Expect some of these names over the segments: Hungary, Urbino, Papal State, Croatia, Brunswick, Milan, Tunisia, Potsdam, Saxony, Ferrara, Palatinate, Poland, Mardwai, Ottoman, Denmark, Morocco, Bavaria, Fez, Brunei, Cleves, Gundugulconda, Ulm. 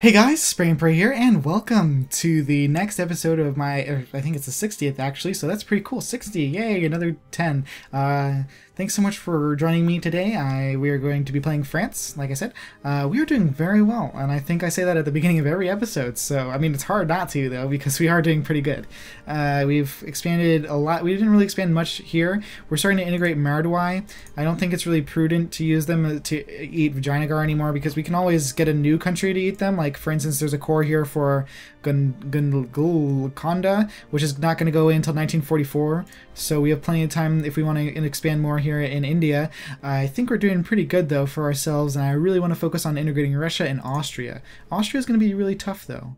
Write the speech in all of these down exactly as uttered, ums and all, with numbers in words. Hey guys, Spray and Prey here, and welcome to the next episode of my, or I think it's the sixtieth actually, so that's pretty cool, sixty, yay, another ten. Uh, thanks so much for joining me today. I, we are going to be playing France, like I said. Uh, we are doing very well, and I think I say that at the beginning of every episode, so, I mean, it's hard not to, though, because we are doing pretty good. Uh, we've expanded a lot. We didn't really expand much here. We're starting to integrate Mardwai. I don't think it's really prudent to use them to eat Vaginagar anymore, because we can always get a new country to eat them. Like, Like, for instance, there's a core here for Gundugulconda, which is not going to go away until nineteen forty-four, so we have plenty of time if we want to expand more here in India. I think we're doing pretty good, though, for ourselves, and I really want to focus on integrating Russia and Austria. Austria is going to be really tough, though.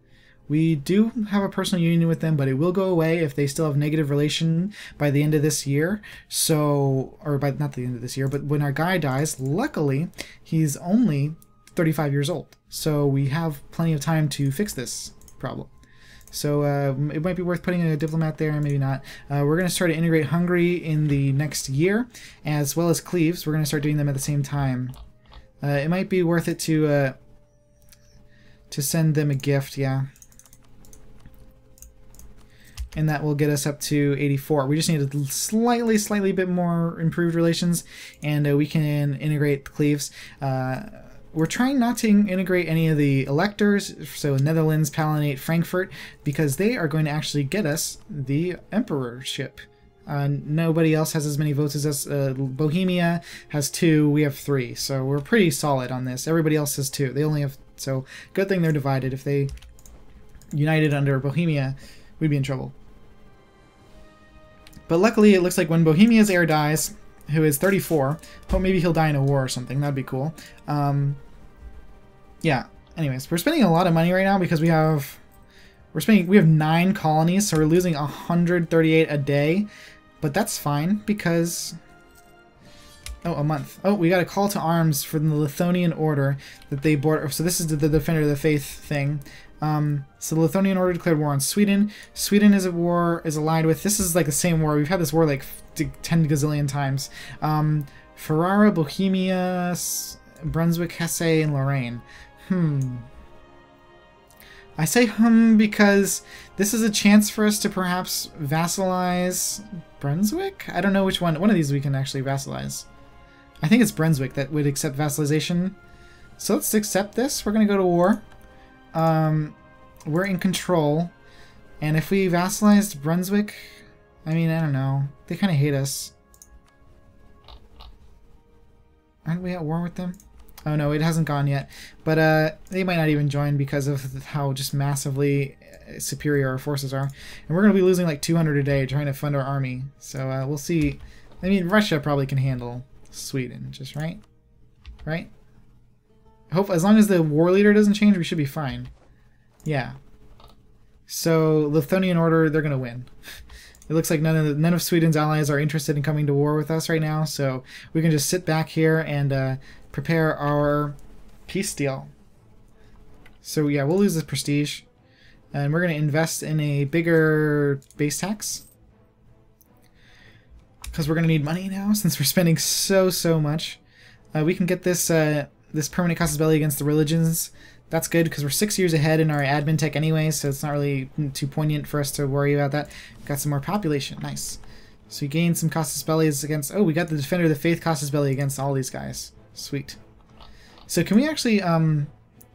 We do have a personal union with them, but it will go away if they still have negative relation by the end of this year. So, or by not the end of this year, but when our guy dies, luckily, he's only thirty-five years old, so we have plenty of time to fix this problem. So uh, it might be worth putting a diplomat there, maybe not. Uh, we're going to start to integrate Hungary in the next year, as well as Cleves. We're going to start doing them at the same time. Uh, it might be worth it to uh, to send them a gift, yeah. And that will get us up to eighty-four. We just need a slightly, slightly bit more improved relations, and uh, we can integrate Cleves. Uh, We're trying not to integrate any of the electors, so Netherlands, Palatinate, Frankfurt, because they are going to actually get us the emperorship. Uh, nobody else has as many votes as us. Uh, Bohemia has two, we have three, so we're pretty solid on this. Everybody else has two. They only have, so good thing they're divided. If they united under Bohemia, we'd be in trouble. But luckily, it looks like when Bohemia's heir dies, who is thirty-four. Hope maybe he'll die in a war or something. That'd be cool. Um, yeah. Anyways, we're spending a lot of money right now because we have we're spending we have nine colonies, so we're losing one hundred thirty-eight a day, but that's fine because oh, a month. Oh, we got a call to arms from the Lithuanian Order that they border. So this is the, the Defender of the Faith thing. Um, so the Lithuanian Order declared war on Sweden. Sweden is a war is allied with. This is like the same war. We've had this war like ten gazillion times. Um, Ferrara, Bohemia, Brunswick, Hesse, and Lorraine. Hmm. I say hmm because this is a chance for us to perhaps vassalize Brunswick? I don't know which one. One of these we can actually vassalize. I think it's Brunswick that would accept vassalization. So let's accept this. We're going to go to war. Um, we're in control. And if we vassalized Brunswick, I mean, I don't know. They kind of hate us. Aren't we at war with them? Oh no, it hasn't gone yet. But uh, they might not even join because of how just massively superior our forces are. And we're going to be losing like two hundred a day trying to fund our army. So uh, we'll see. I mean, Russia probably can handle Sweden, just right? Right? Hope as long as the war leader doesn't change, we should be fine. Yeah. So Lithuanian Order, they're gonna win. It looks like none of the, none of Sweden's allies are interested in coming to war with us right now, so we can just sit back here and uh, prepare our peace deal. So yeah, we'll lose this prestige, and we're gonna invest in a bigger base tax. Because we're going to need money now, since we're spending so, so much. Uh, we can get this uh, this permanent Casus Belli against the religions. That's good, because we're six years ahead in our admin tech anyway, so it's not really too poignant for us to worry about that. We've got some more population. Nice. So we gained some Casus Bellis against... Oh, we got the Defender of the Faith Casus Belli against all these guys. Sweet. So can we actually... Um,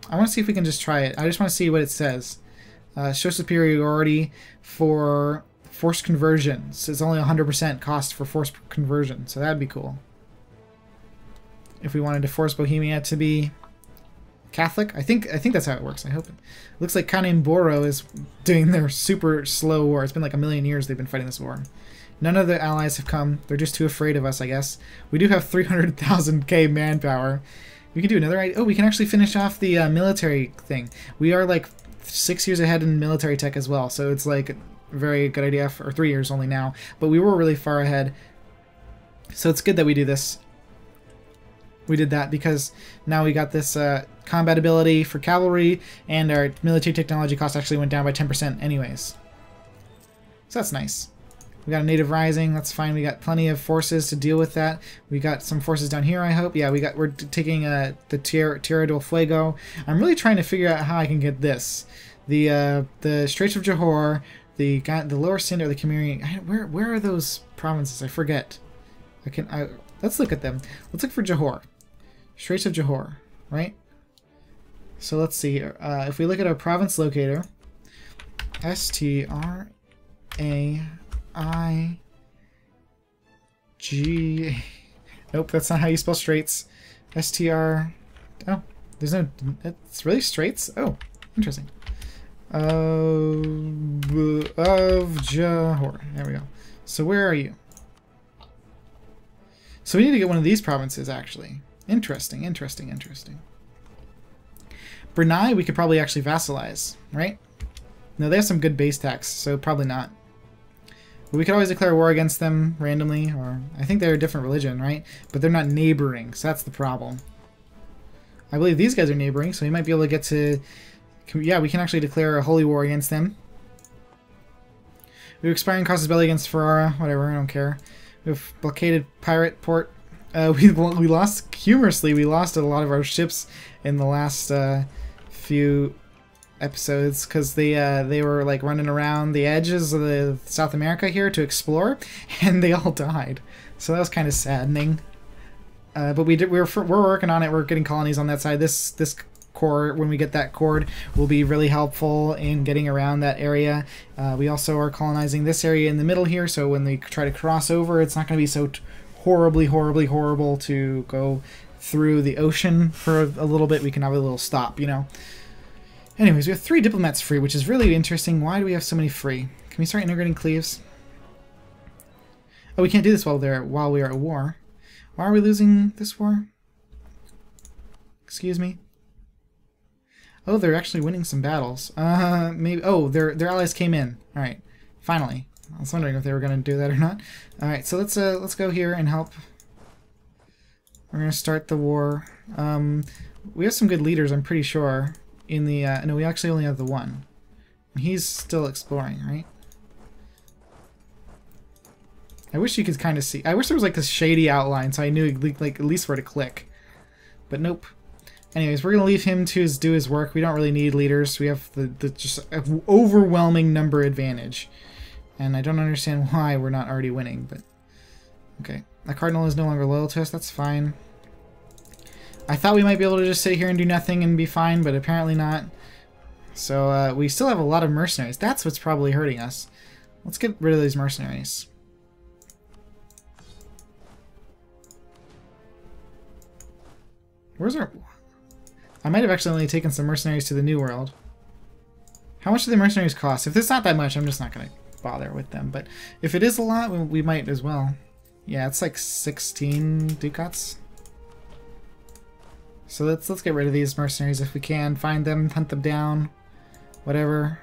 I want to see if we can just try it. I just want to see what it says. Uh, show superiority for... Force conversion. So it's only one hundred percent cost for force conversion, so that'd be cool. If we wanted to force Bohemia to be Catholic, I think I think that's how it works. I hope. It looks like Kanimboro is doing their super slow war. It's been like a million years they've been fighting this war. None of the allies have come. They're just too afraid of us, I guess. We do have three hundred thousand K manpower. We can do another. Oh, we can actually finish off the uh, military thing. We are like six years ahead in military tech as well, so it's like. Very good idea for three years only now, but we were really far ahead, so it's good that we do this. We did that because now we got this uh, combat ability for cavalry, and our military technology cost actually went down by ten percent anyways, so that's nice. We got a native rising. That's fine. We got plenty of forces to deal with that. We got some forces down here, I hope. Yeah, we got, we're taking uh, the Tierra, Tierra del Fuego. I'm really trying to figure out how I can get this. The uh, the Straits of Johor, the the Lower Sind or the Cimmerian. Where where are those provinces? I forget. I can. I, let's look at them. Let's look for Johor. Straits of Johor, right? So let's see. Uh, if we look at our province locator, S T R A I G. Nope, that's not how you spell Straits. S T R. Oh, there's no. It's really Straits. Oh, interesting. Uh, of Johor. There we go. So where are you? So we need to get one of these provinces, actually. Interesting, interesting, interesting. Brunei, we could probably actually vassalize, right? No, they have some good base tax, so probably not. But we could always declare war against them randomly, or I think they're a different religion, right? But they're not neighboring, so that's the problem. I believe these guys are neighboring, so we might be able to get to... Yeah, we can actually declare a holy war against them. We have expiring Casus Belli against Ferrara. Whatever, I don't care. We have blockaded pirate port. Uh, we we lost, humorously, we lost a lot of our ships in the last uh, few episodes because they uh, they were like running around the edges of the South America here to explore, and they all died. So that was kind of saddening. Uh, but we did we were we're working on it. We're getting colonies on that side. This this. Core, when we get that cord, will be really helpful in getting around that area. Uh, we also are colonizing this area in the middle here, so when they try to cross over, it's not going to be so t horribly, horribly, horrible to go through the ocean for a, a little bit. We can have a little stop, you know. Anyways, we have three diplomats free, which is really interesting. Why do we have so many free? Can we start integrating Cleves? Oh, we can't do this while they're while we are at war. Why are we losing this war? Excuse me. Oh, they're actually winning some battles. Uh, maybe. Oh, their their allies came in. All right, finally. I was wondering if they were going to do that or not. All right, so let's uh, let's go here and help. We're going to start the war. Um, we have some good leaders, I'm pretty sure. In the uh, no, we actually only have the one. He's still exploring, right? I wish you could kind of see. I wish there was like this shady outline, so I knew like at least where to click. But nope. Anyways, we're going to leave him to his, do his work. We don't really need leaders. We have the, the just overwhelming number advantage. And I don't understand why we're not already winning, but... Okay. The Cardinal is no longer loyal to us. That's fine. I thought we might be able to just sit here and do nothing and be fine, but apparently not. So, uh, we still have a lot of mercenaries. That's what's probably hurting us. Let's get rid of these mercenaries. Where's our... I might have actually only taken some mercenaries to the New World. How much do the mercenaries cost? If it's not that much, I'm just not going to bother with them. But if it is a lot, we might as well. Yeah, it's like sixteen ducats. So let's let's get rid of these mercenaries if we can. Find them, hunt them down, whatever.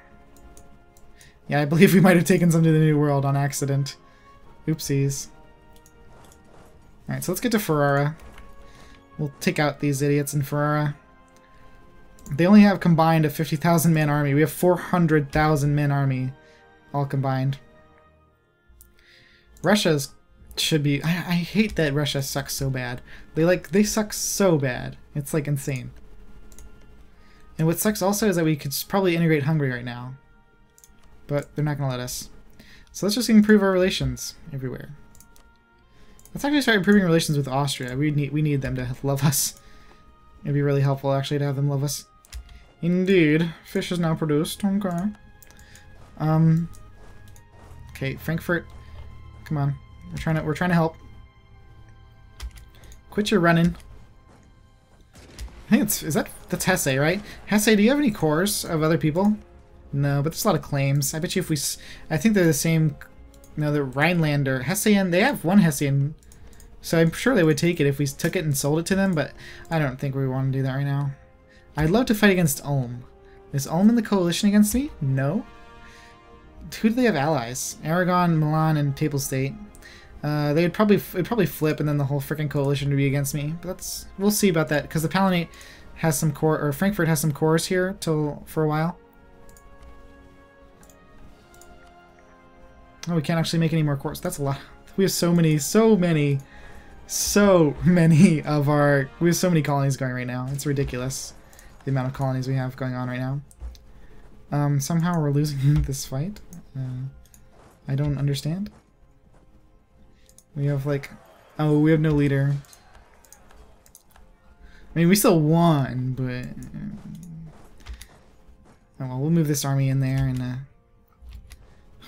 Yeah, I believe we might have taken some to the New World on accident. Oopsies. All right, so let's get to Ferrara. We'll take out these idiots in Ferrara. They only have combined a fifty thousand man army. We have four hundred thousand man army all combined. Russia's should be... I, I hate that Russia sucks so bad. They like they suck so bad. It's like insane. And what sucks also is that we could probably integrate Hungary right now. But they're not going to let us. So let's just improve our relations everywhere. Let's actually start improving relations with Austria. We need, we need them to love us. It'd be really helpful actually to have them love us. Indeed. Fish is now produced. Okay. Um Okay, Frankfurt. Come on. We're trying to we're trying to help. Quit your running. I think it's is that that's Hesse, right? Hesse, do you have any cores of other people? No, but there's a lot of claims. I bet you if we I think they're the same. No, they're Rhinelander. Hessian, they have one Hessian. So I'm sure they would take it if we took it and sold it to them, but I don't think we want to do that right now. I'd love to fight against Ulm. Is Ulm in the coalition against me? No. Who do they have allies? Aragon, Milan, and Papal State. Uh, they'd probably it'd probably flip, and then the whole freaking coalition would be against me. But that's we'll see about that because the Palatine has some core, or Frankfurt has some cores here till for a while. Oh, we can't actually make any more quartz. That's a lot. We have so many, so many, so many of our... We have so many colonies going right now. It's ridiculous, the amount of colonies we have going on right now. Um, somehow we're losing this fight. Uh, I don't understand. We have like... Oh, we have no leader. I mean, we still won, but... Oh, well, we'll move this army in there and... Uh...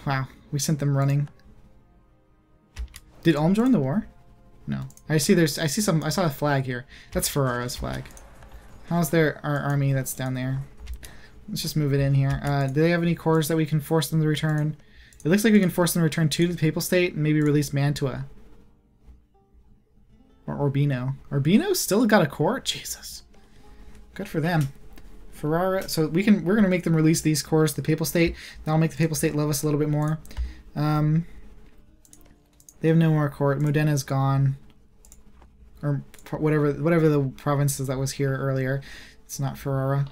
Wow, we sent them running. Did Ulm join the war? No. I see there's... I see some... I saw a flag here. That's Ferrara's flag. How's their our army that's down there? Let's just move it in here. Uh, do they have any cores that we can force them to return? It looks like we can force them to return two to the Papal State and maybe release Mantua. Or Urbino. Urbino's still got a core? Jesus. Good for them. Ferrara. So we can, we're going to make them release these cores to the Papal State. That'll make the Papal State love us a little bit more. Um, they have no more core. Modena's gone. Or whatever, whatever the provinces that was here earlier. It's not Ferrara.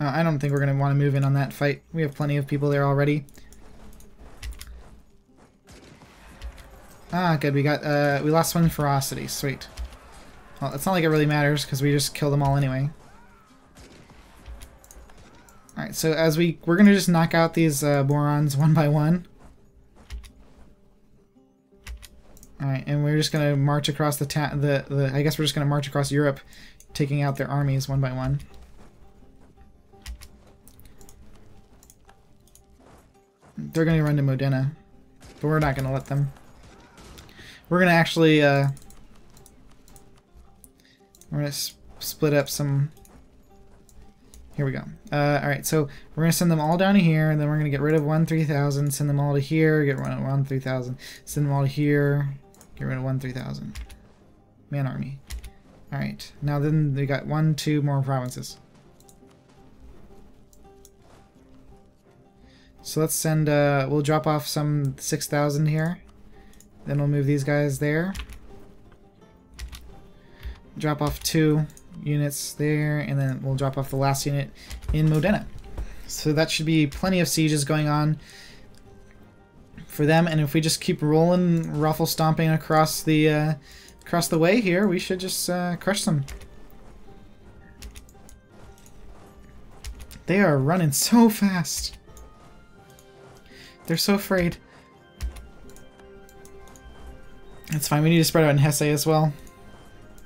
Uh, I don't think we're going to want to move in on that fight. We have plenty of people there already. Ah, good. We got, uh, we lost one ferocity. Sweet. Well, it's not like it really matters because we just kill them all anyway. Alright, so as we, we're going to just knock out these uh, morons one by one. Alright, and we're just going to march across the, ta the, the, I guess we're just going to march across Europe, taking out their armies one by one. They're going to run to Modena, but we're not going to let them. We're going to actually, uh, we're going to sp split up some, here we go. Uh, alright, so we're going to send them all down to here, and then we're going to get rid of one three thousand, send them all to here, get rid of one three thousand, send them all to here, get rid of one three thousand. Man army. Alright, now then they got one, two more provinces. So let's send, uh, we'll drop off some six thousand here. Then we'll move these guys there. Drop off two units there, and then we'll drop off the last unit in Modena. So that should be plenty of sieges going on for them. And if we just keep rolling, ruffle stomping across the uh, across the way here, we should just uh, crush them. They are running so fast. They're so afraid. That's fine, we need to spread out in Hesse as well.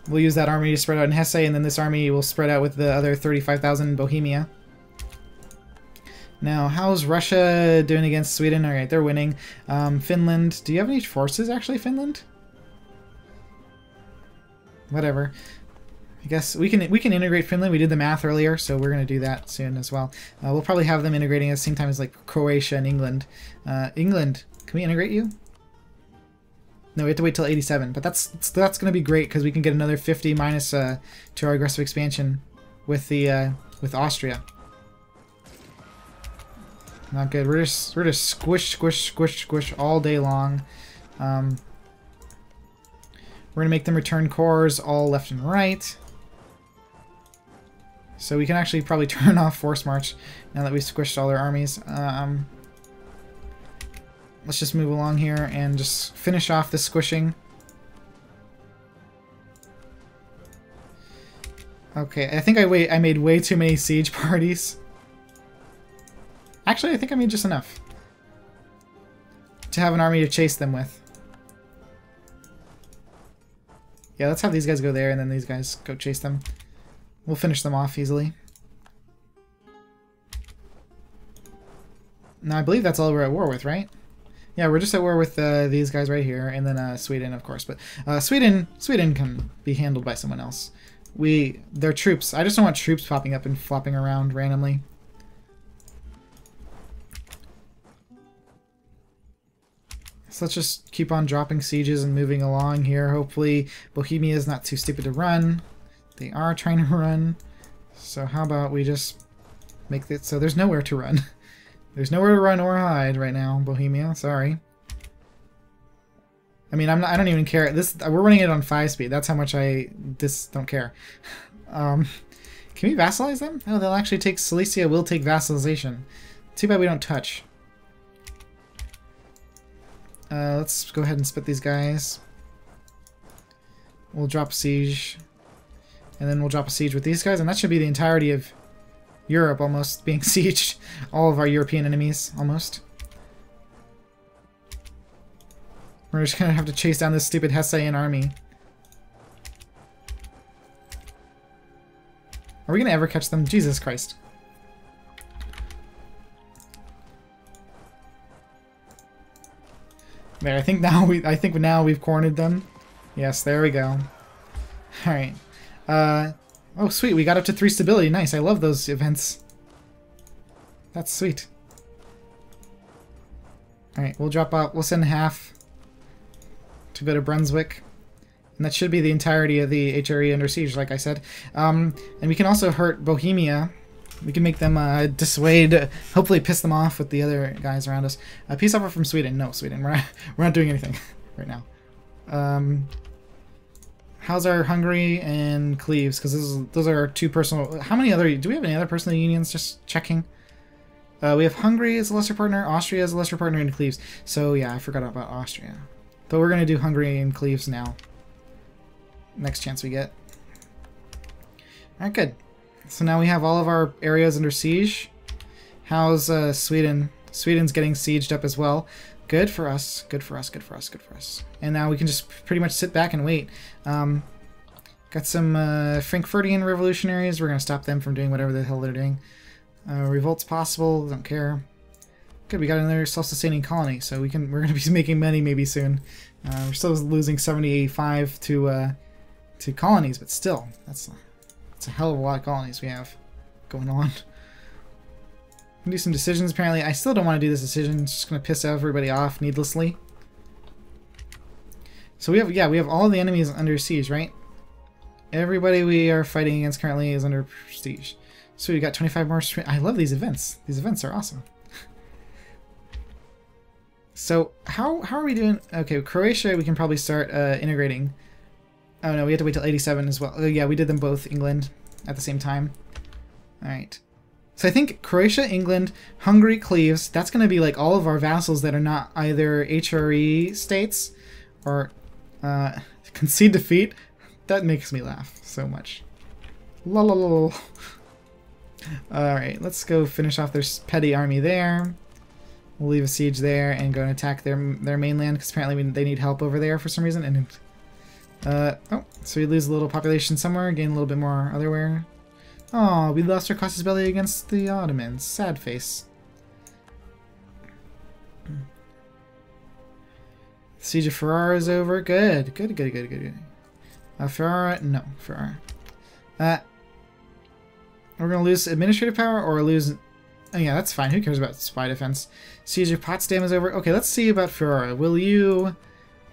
We'll use that army to spread out in Hesse, and then this army will spread out with the other thirty-five thousand in Bohemia. Now, how's Russia doing against Sweden? Alright, they're winning. Um, Finland, do you have any forces, actually, Finland? Whatever. I guess we can we can integrate Finland. We did the math earlier, so we're going to do that soon as well. Uh, we'll probably have them integrating at the same time as, like, Croatia and England. Uh, England, can we integrate you? No, we have to wait till eighty-seven, but that's that's going to be great because we can get another fifty minus uh, to our aggressive expansion with the uh, with Austria. Not good. We're just we're just squish, squish, squish, squish all day long. Um, we're gonna make them return cores all left and right. So we can actually probably turn off Force March now that we've squished all their armies. Um, Let's just move along here and just finish off this squishing. Okay, I think I wait. I made way too many siege parties. Actually, I think I made just enough to have an army to chase them with. Yeah, let's have these guys go there and then these guys go chase them. We'll finish them off easily. Now, I believe that's all we're at war with, right? Yeah, we're just at war with uh, these guys right here, and then uh, Sweden, of course. But uh, Sweden, Sweden can be handled by someone else. We, their troops. I just don't want troops popping up and flopping around randomly. So let's just keep on dropping sieges and moving along here. Hopefully, Bohemia is not too stupid to run. They are trying to run. So how about we just make it so there's nowhere to run. There's nowhere to run or hide right now, Bohemia. Sorry. I mean, I'm not. I don't even care. This we're running it on five speed. That's how much I this don't care. Um, can we vassalize them? Oh, they'll actually take Silesia. Will take vassalization. Too bad we don't touch. Uh, let's go ahead and spit these guys. We'll drop a siege. And then we'll drop a siege with these guys. And that should be the entirety of Europe almost being sieged. All of our European enemies, almost. We're just going to have to chase down this stupid Hessian army. Are we going to ever catch them? Jesus Christ. There, I think now we I think now we've cornered them. Yes, there we go. All right. Uh oh, sweet. We got up to three stability. Nice. I love those events. That's sweet. All right, we'll drop out. We'll send half to go to Brunswick. And that should be the entirety of the H R E under siege, like I said. Um, and we can also hurt Bohemia. We can make them uh, dissuade, hopefully piss them off with the other guys around us. A uh, peace offer from Sweden. No, Sweden. We're not, we're not doing anything right now. Um, how's our Hungary and Cleves? Because those are two personal... How many other... Do we have any other personal unions? Just checking. Uh, we have Hungary as a lesser partner, Austria as a lesser partner, and Cleves. So, yeah, I forgot about Austria. But we're going to do Hungary and Cleves now. Next chance we get. Alright, good. So now we have all of our areas under siege. How's uh, Sweden? Sweden's getting sieged up as well. Good for us. Good for us. Good for us. Good for us. And now we can just pretty much sit back and wait. Um, got some uh, Frankfurtian revolutionaries. We're going to stop them from doing whatever the hell they're doing. Uh, revolt's possible. Don't care. Good. We got another self-sustaining colony, so we can. We're going to be making money maybe soon. Uh, we're still losing seventy-five to uh, to colonies, but still, that's. It's a hell of a lot of colonies we have going on. We'll do some decisions, apparently. I still don't want to do this decision. It's just going to piss everybody off needlessly. So we have, yeah, we have all the enemies under siege, right? Everybody we are fighting against currently is under siege. So we got twenty-five more... I love these events. These events are awesome. So how, how are we doing? Okay, Croatia, we can probably start uh, integrating. Oh no, we have to wait till eighty-seven as well. Oh yeah, we did them both, England, at the same time. Alright. So I think Croatia, England, Hungary, Cleves, that's going to be like all of our vassals that are not either H R E states or uh, concede defeat. That makes me laugh so much. La la la. Alright, let's go finish off their petty army there. We'll leave a siege there and go and attack their, their mainland because apparently they need help over there for some reason. And Uh, oh, so we lose a little population somewhere, gain a little bit more otherwhere. Oh, we lost our Casus Belli against the Ottomans. Sad face. Siege of Ferrara is over. Good, good, good, good, good, good. Uh, Ferrara, no, Ferrara. Uh, we're gonna lose administrative power or lose... Oh yeah, that's fine. Who cares about spy defense? Siege of Potsdam is over. Okay, let's see about Ferrara. Will you...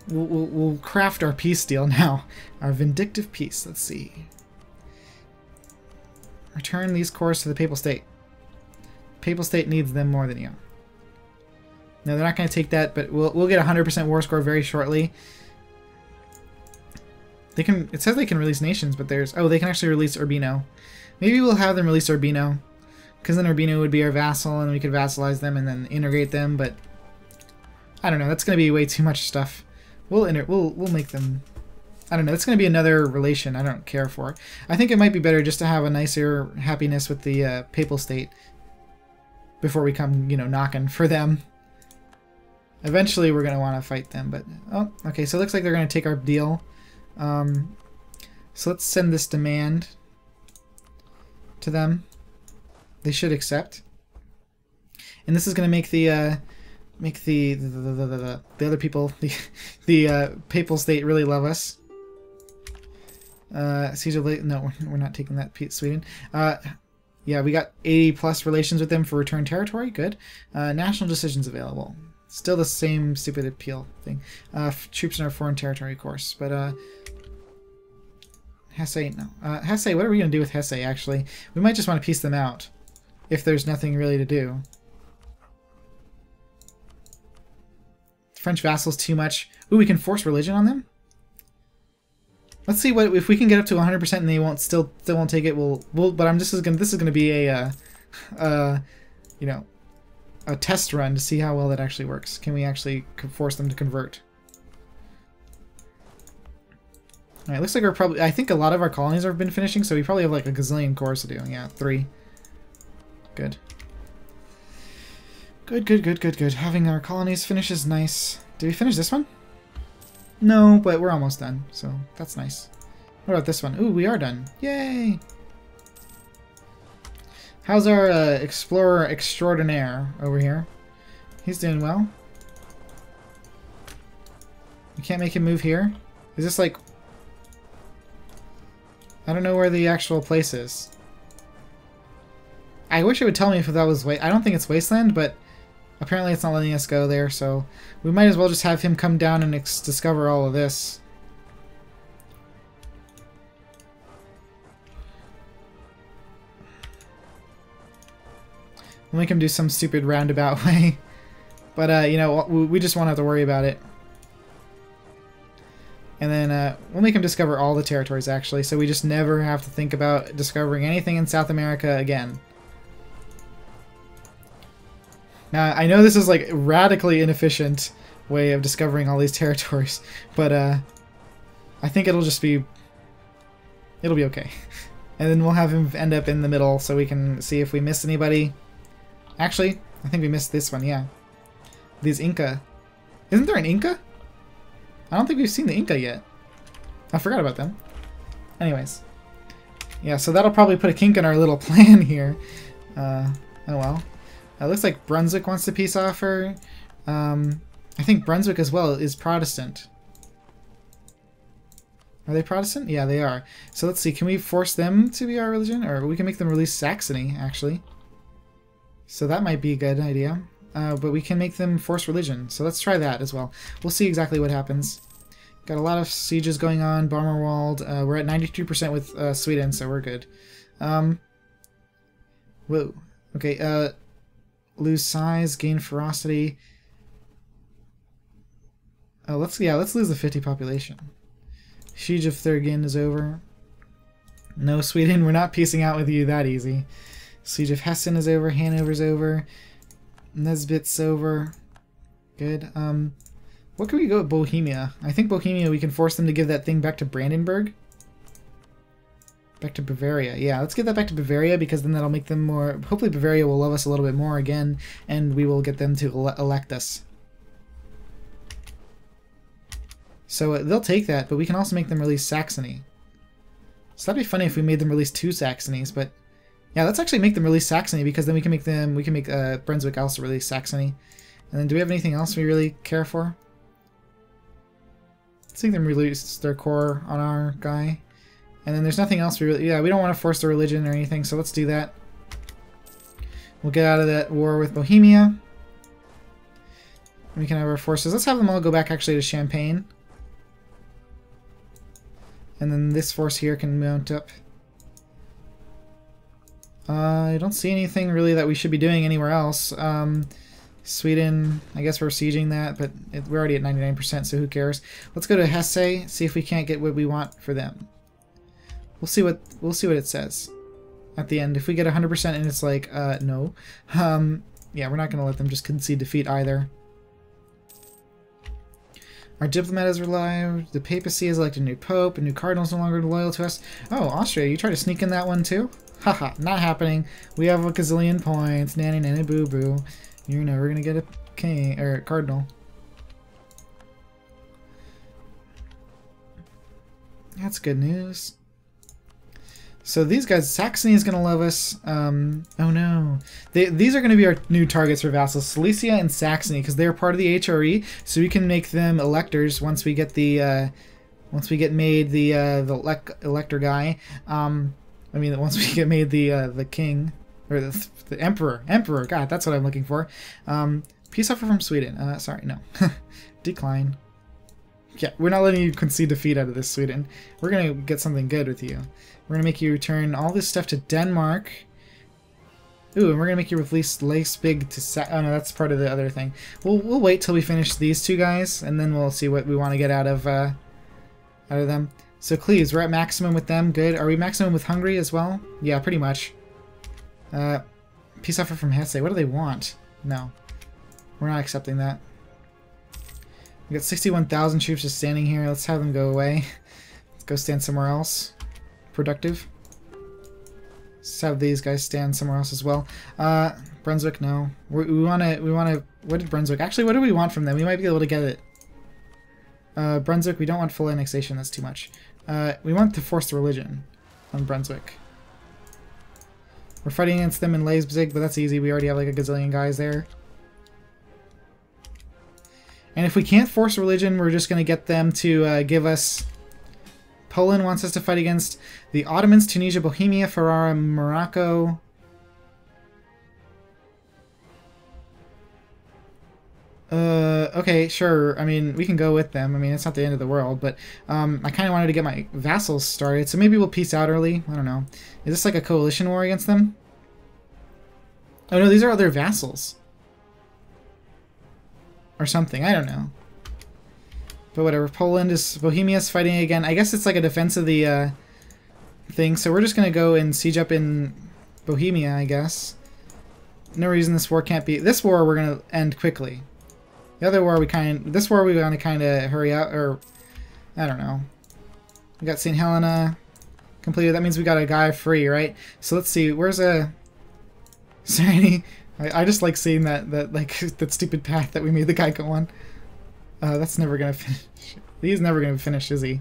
We'll, we'll, we'll craft our peace deal now. Our vindictive peace. Let's see. Return these cores to the Papal State. Papal State needs them more than you. No, they're not going to take that, but we'll, we'll get one hundred percent war score very shortly. They can. It says they can release nations, but there's... Oh, they can actually release Urbino. Maybe we'll have them release Urbino, because then Urbino would be our vassal, and we could vassalize them and then integrate them, but... I don't know. That's going to be way too much stuff. We'll enter. We'll we'll make them. I don't know. It's going to be another relation. I don't care for. I think it might be better just to have a nicer happiness with the uh, Papal State before we come, you know, knocking for them. Eventually, we're going to want to fight them. But oh, okay. So it looks like they're going to take our deal. Um, so let's send this demand to them. They should accept. And this is going to make the. Uh, Make the the, the the the the other people, the the uh, Papal State really love us. Uh, Caesar, no, we're not taking that, Sweden. Uh, yeah, we got eighty plus relations with them for return territory. Good. Uh, national decisions available. Still the same stupid appeal thing. Uh, troops in our foreign territory, of course. But uh, Hesse, no. Uh, Hesse, what are we gonna do with Hesse? Actually, we might just want to piece them out if there's nothing really to do. French vassals too much. Ooh, we can force religion on them? Let's see what if we can get up to one hundred percent and they won't still still won't take it. We'll we'll but I'm just is going this is going to be a uh uh you know, a test run to see how well that actually works. Can we actually force them to convert? All right, looks like we're probably... I think a lot of our colonies have been finishing, so we probably have like a gazillion cores to do. Yeah, three. Good. Good, good, good, good, good. Having our colonies finish is nice. Did we finish this one? No, but we're almost done, so that's nice. What about this one? Ooh, we are done. Yay! How's our uh, explorer extraordinaire over here? He's doing well. We can't make him move here. Is this like... I don't know where the actual place is. I wish it would tell me if that was... Wa I don't think it's Wasteland, but apparently it's not letting us go there, so we might as well just have him come down and ex discover all of this. We'll make him do some stupid roundabout way. But, uh, you know, we just won't have to worry about it. And then uh, we'll make him discover all the territories, actually, so we just never have to think about discovering anything in South America again. Now, I know this is, like, a radically inefficient way of discovering all these territories, but uh, I think it'll just be... it'll be okay. And then we'll have him end up in the middle so we can see if we miss anybody. Actually, I think we missed this one, yeah. These Inca. Isn't there an Inca? I don't think we've seen the Inca yet. I forgot about them. Anyways. Yeah, so that'll probably put a kink in our little plan here. Uh, oh well. It looks like Brunswick wants to peace offer. Um, I think Brunswick as well is Protestant. Are they Protestant? Yeah, they are. So let's see, can we force them to be our religion? Or we can make them release Saxony, actually. So that might be a good idea. Uh, but we can make them force religion. So let's try that as well. We'll see exactly what happens. Got a lot of sieges going on. Bomberwald. Uh, we're at ninety-two percent with uh, Sweden, so we're good. Um, whoa. Okay. Uh, lose size. Gain ferocity. Oh, let's, yeah, let's lose the fifty population. Siege of Thurgin is over. No, Sweden, we're not piecing out with you that easy. Siege of Hessen is over. Hanover's over. Nesbit's over. Good. Um, what can we go with Bohemia? I think Bohemia, we can force them to give that thing back to Brandenburg. Back to Bavaria. Yeah, let's get that back to Bavaria because then that'll make them more... Hopefully Bavaria will love us a little bit more again and we will get them to ele elect us. So uh, they'll take that, but we can also make them release Saxony. So that'd be funny if we made them release two Saxonies, but yeah, let's actually make them release Saxony because then we can make them we can make uh, Brunswick also release Saxony. And then do we have anything else we really care for? Let's make them release their core on our guy. And then there's nothing else we really... Yeah, we don't want to force their religion or anything, so let's do that. We'll get out of that war with Bohemia. We can have our forces. Let's have them all go back actually to Champagne. And then this force here can mount up. Uh, I don't see anything really that we should be doing anywhere else. Um, Sweden, I guess we're sieging that, but it, we're already at ninety-nine percent, so who cares? Let's go to Hesse, see if we can't get what we want for them. We'll see what we'll see what it says at the end. If we get one hundred percent and it's like, uh, no. Um, yeah, we're not going to let them just concede defeat either. Our diplomat is relieved. The papacy has elected a new pope. A new cardinal is no longer loyal to us. Oh, Austria, you tried to sneak in that one too? Haha, not happening. We have a gazillion points. Nanny, nanny, boo, boo. You're never gonna get a king or a cardinal. That's good news. So these guys, Saxony is gonna love us. Um, oh no, they, these are gonna be our new targets for vassals, Silesia and Saxony, because they're part of the H R E. So we can make them electors once we get the uh, once we get made the uh, the elec elector guy. Um, I mean, once we get made the uh, the king, or the, the emperor, emperor, god, that's what I'm looking for. Um, peace offer from Sweden. Uh, sorry, no. Decline. Yeah, we're not letting you concede defeat out of this, Sweden. We're going to get something good with you. We're going to make you return all this stuff to Denmark. Ooh, and we're going to make you release Leipzig to Sa Oh, no, that's part of the other thing. We'll, we'll wait till we finish these two guys, and then we'll see what we want to get out of, uh, out of them. So Cleves, we're at maximum with them. Good. Are we maximum with Hungary as well? Yeah, pretty much. Uh, peace offer from Hesse. What do they want? No. We're not accepting that. We got sixty-one thousand troops just standing here. Let's have them go away. Let's go stand somewhere else. Productive. Let's have these guys stand somewhere else as well. Uh, Brunswick, no. We, we wanna, we wanna, what did Brunswick, actually, what do we want from them? We might be able to get it. Uh, Brunswick, we don't want full annexation, that's too much. Uh, we want to force the religion on Brunswick. We're fighting against them in Leipzig, but that's easy. We already have like a gazillion guys there. And if we can't force religion, we're just going to get them to uh, give us... Poland wants us to fight against the Ottomans, Tunisia, Bohemia, Ferrara, Morocco... Uh, okay, sure. I mean, we can go with them. I mean, it's not the end of the world, but um, I kind of wanted to get my vassals started, so maybe we'll peace out early. I don't know. Is this like a coalition war against them? Oh, no, these are other vassals. Or something. I don't know. But whatever. Poland is... Bohemia's fighting again. I guess it's like a defense of the uh, thing, so we're just going to go and siege up in Bohemia, I guess. No reason this war can't be... This war we're going to end quickly. The other war we kind of... This war we want to kind of hurry up, or... I don't know. We got Saint Helena completed. That means we got a guy free, right? So let's see. Where's a... Is there any... I, I just like seeing that, that like that stupid path that we made the guy go on. Uh, that's never going to finish. He's never going to finish, is he?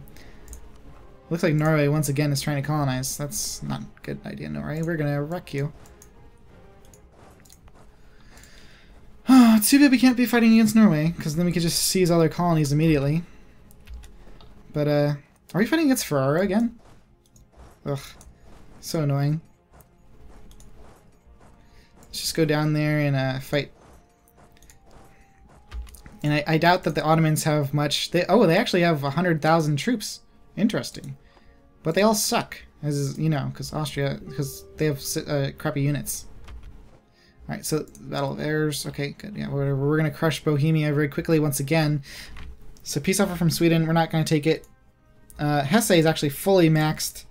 Looks like Norway, once again, is trying to colonize. That's not a good idea, Norway. We're going to wreck you. Oh, it's too bad we can't be fighting against Norway, because then we could just seize all their colonies immediately. But, uh, are we fighting against Ferrara again? Ugh, so annoying. Let's just go down there and, uh, fight. And I, I doubt that the Ottomans have much... They, oh, they actually have one hundred thousand troops. Interesting. But they all suck, as is, you know, because Austria, because they have uh, crappy units. Alright, so Battle of Heirs. Okay, good. Yeah, whatever. We're going to crush Bohemia very quickly once again. So peace offer from Sweden. We're not going to take it. Uh, Hesse is actually fully maxed.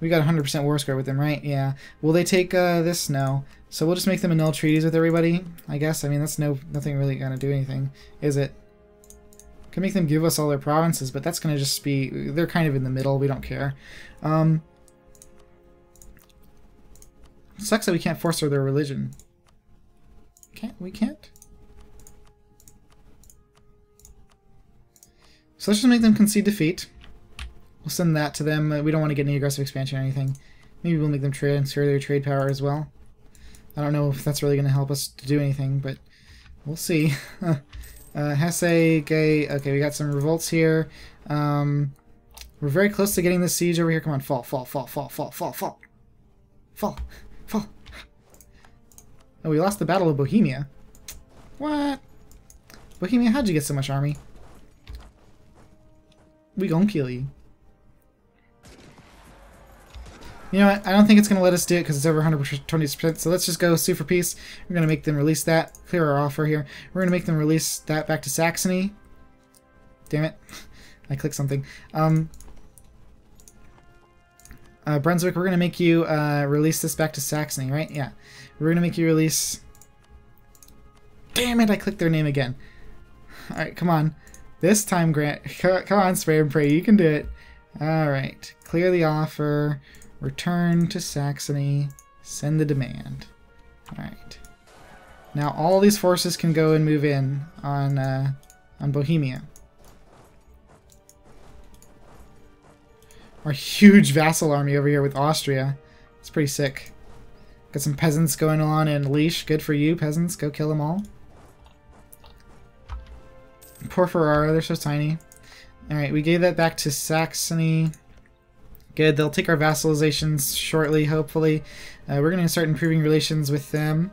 We got one hundred percent war score with them, right? Yeah. Will they take uh, this? No. So we'll just make them annul treaties with everybody, I guess. I mean, that's no nothing really going to do anything, is it? Can make them give us all their provinces, but that's going to just be... They're kind of in the middle. We don't care. Um, sucks that we can't force their religion. Can't we can't? So let's just make them concede defeat. We'll send that to them. We don't want to get any aggressive expansion or anything. Maybe we'll make them transfer their trade power as well. I don't know if that's really going to help us to do anything, but we'll see. uh, Hesse, Gay. Okay, we got some revolts here. Um, we're very close to getting this siege over here. Come on, fall, fall, fall, fall, fall, fall, fall, fall, fall. Oh, we lost the Battle of Bohemia. What? Bohemia, how'd you get so much army? We gon' kill you. You know what? I don't think it's going to let us do it because it's over one hundred twenty percent, so let's just go sue for peace. We're going to make them release that. Clear our offer here. We're going to make them release that back to Saxony. Damn it. I clicked something. Um, uh, Brunswick, we're going to make you uh, release this back to Saxony, right? Yeah. We're going to make you release... Damn it, I clicked their name again. Alright, come on. This time, Grant... Come on, Spray and Prey, you can do it. Alright. Clear the offer. Return to Saxony. Send the demand. Alright. Now all these forces can go and move in on, uh, on Bohemia. Our huge vassal army over here with Austria. It's pretty sick. Got some peasants going on in leash. Good for you, peasants. Go kill them all. Poor Ferrara. They're so tiny. Alright, we gave that back to Saxony. Good. They'll take our vassalizations shortly, hopefully. Uh, we're going to start improving relations with them,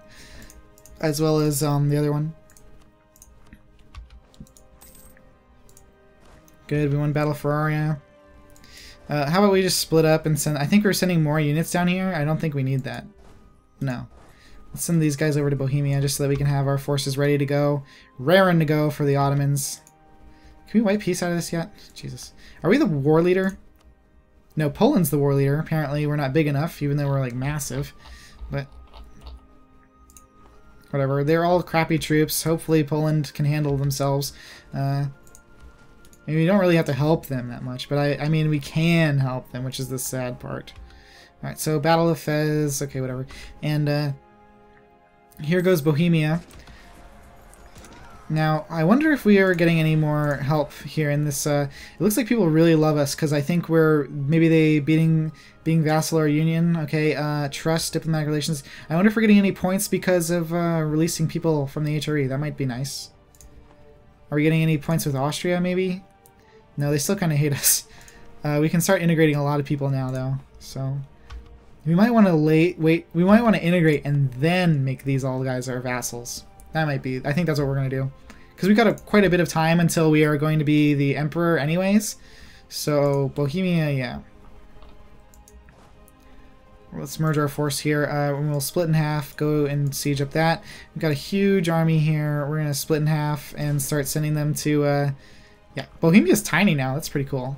as well as um, the other one. Good. We won Battle Ferrara. Uh, how about we just split up and send... I think we're sending more units down here. I don't think we need that. No. Let's send these guys over to Bohemia just so that we can have our forces ready to go. Raring to go for the Ottomans. Can we wipe peace out of this yet? Jesus. Are we the war leader? No, Poland's the war leader. Apparently we're not big enough, even though we're, like, massive. But whatever. They're all crappy troops. Hopefully Poland can handle themselves. Uh, I mean, we don't really have to help them that much, but I, I mean, we can help them, which is the sad part. All right, so Battle of Fez, okay, whatever. And uh, here goes Bohemia. Now, I wonder if we are getting any more help here in this. Uh, it looks like people really love us, because I think we're, maybe they beating, being vassal or union, okay, uh, trust, diplomatic relations. I wonder if we're getting any points because of uh, releasing people from the H R E. That might be nice. Are we getting any points with Austria, maybe? No, they still kind of hate us. Uh, we can start integrating a lot of people now, though, so... We might want to late wait, we might want to integrate and then make these all guys our vassals. That might be, I think that's what we're going to do. Because we've got a, quite a bit of time until we are going to be the emperor anyways. So, Bohemia, yeah. Let's merge our force here. Uh, we'll split in half, go and siege up that. We've got a huge army here. We're going to split in half and start sending them to, uh, yeah. Bohemia's tiny now. That's pretty cool.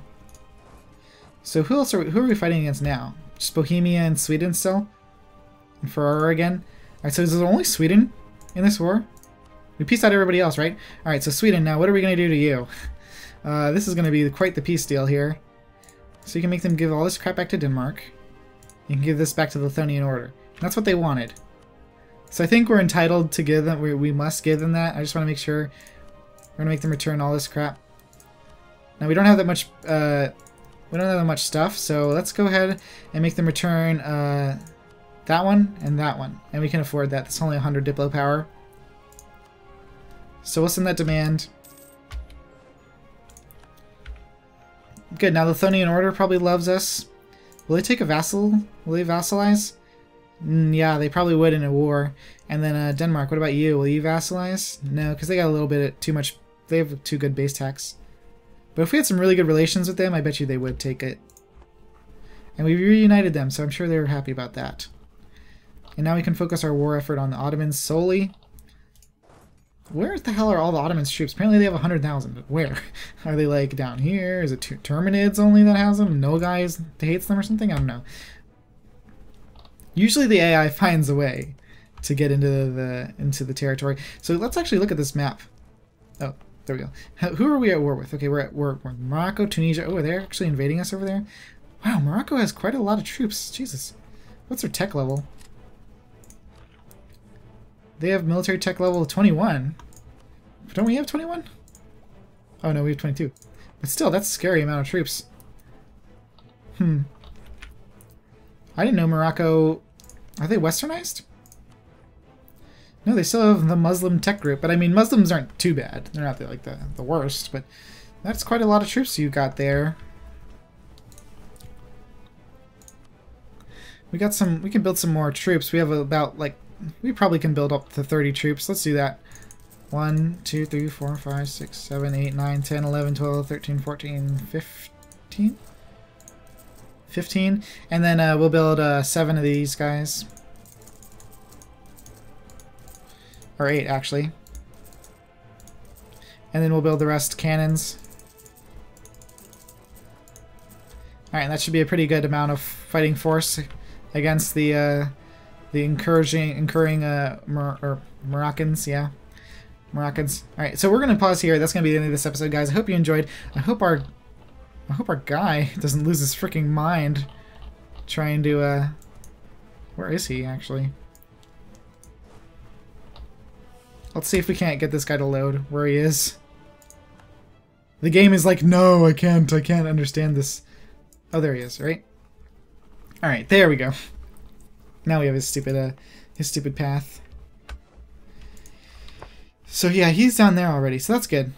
So who else are we, who are we fighting against now? Just Bohemia and Sweden still? And Ferrara again? Alright, so is it only Sweden? In this war? We peaced out everybody else, right? Alright, so Sweden, now what are we going to do to you? Uh, this is going to be quite the peace deal here. So you can make them give all this crap back to Denmark. You can give this back to the Lithuanian Order. That's what they wanted. So I think we're entitled to give them, we, we must give them that. I just want to make sure we're going to make them return all this crap. Now we don't have that much, uh, we don't have that much stuff, so let's go ahead and make them return, uh... that one, and that one. And we can afford that. That's only one hundred Diplo power. So we'll send that demand. Good, now the Lithuanian Order probably loves us. Will they take a vassal? Will they vassalize? Mm, yeah, they probably would in a war. And then uh, Denmark, what about you? Will you vassalize? No, because they got a little bit too much... They have too good base tax. But if we had some really good relations with them, I bet you they would take it. And we reunited them, so I'm sure they were happy about that. And now we can focus our war effort on the Ottomans solely. Where the hell are all the Ottomans' troops? Apparently they have one hundred thousand, but where? Are they, like, down here? Is it Terminids only that has them? No guys that hates them or something? I don't know. Usually the A I finds a way to get into the into the territory. So let's actually look at this map. Oh, there we go. Who are we at war with? Okay, we're at war with Morocco, Tunisia. Oh, are they actually invading us over there? Wow, Morocco has quite a lot of troops. Jesus. What's their tech level? They have military tech level of twenty-one. Don't we have twenty-one? Oh no, we have twenty-two. But still, that's a scary amount of troops. Hmm. I didn't know Morocco... Are they westernized? No, they still have the Muslim tech group. But I mean, Muslims aren't too bad. They're not like the, the worst, but... That's quite a lot of troops you got there. We got some... We can build some more troops. We have about, like... We probably can build up to thirty troops. Let's do that. one, two, three, four, five, six, seven, eight, nine, ten, eleven, twelve, thirteen, fourteen, fifteen? fifteen. And then uh, we'll build uh, seven of these guys. Or eight, actually. And then we'll build the rest cannons. Alright, that should be a pretty good amount of fighting force against the... Uh, The encouraging, incurring, uh, Mor or Moroccans, yeah. Moroccans. Alright, so we're going to pause here. That's going to be the end of this episode, guys. I hope you enjoyed. I hope our, I hope our guy doesn't lose his freaking mind trying to, uh, where is he, actually? Let's see if we can't get this guy to load where he is. The game is like, no, I can't, I can't understand this. Oh, there he is, right? Alright, there we go. Now we have his stupid, uh, his stupid path. So yeah, he's down there already, so that's good.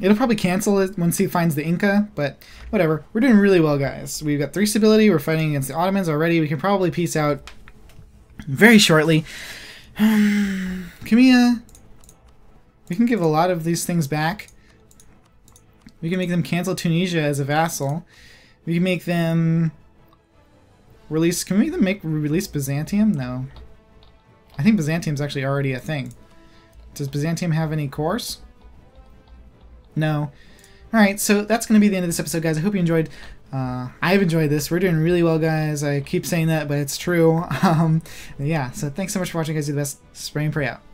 It'll probably cancel it once he finds the Inca, but whatever. We're doing really well, guys. We've got three stability, we're fighting against the Ottomans already. We can probably peace out very shortly. Come here. We can give a lot of these things back. We can make them cancel Tunisia as a vassal. We can make them... Release, can we even make release Byzantium? No. I think Byzantium's actually already a thing. Does Byzantium have any cores? No. Alright, so that's going to be the end of this episode, guys. I hope you enjoyed. Uh, I've enjoyed this. We're doing really well, guys. I keep saying that, but it's true. Um, yeah, so thanks so much for watching, guys. Do the best. Spray and Prey out.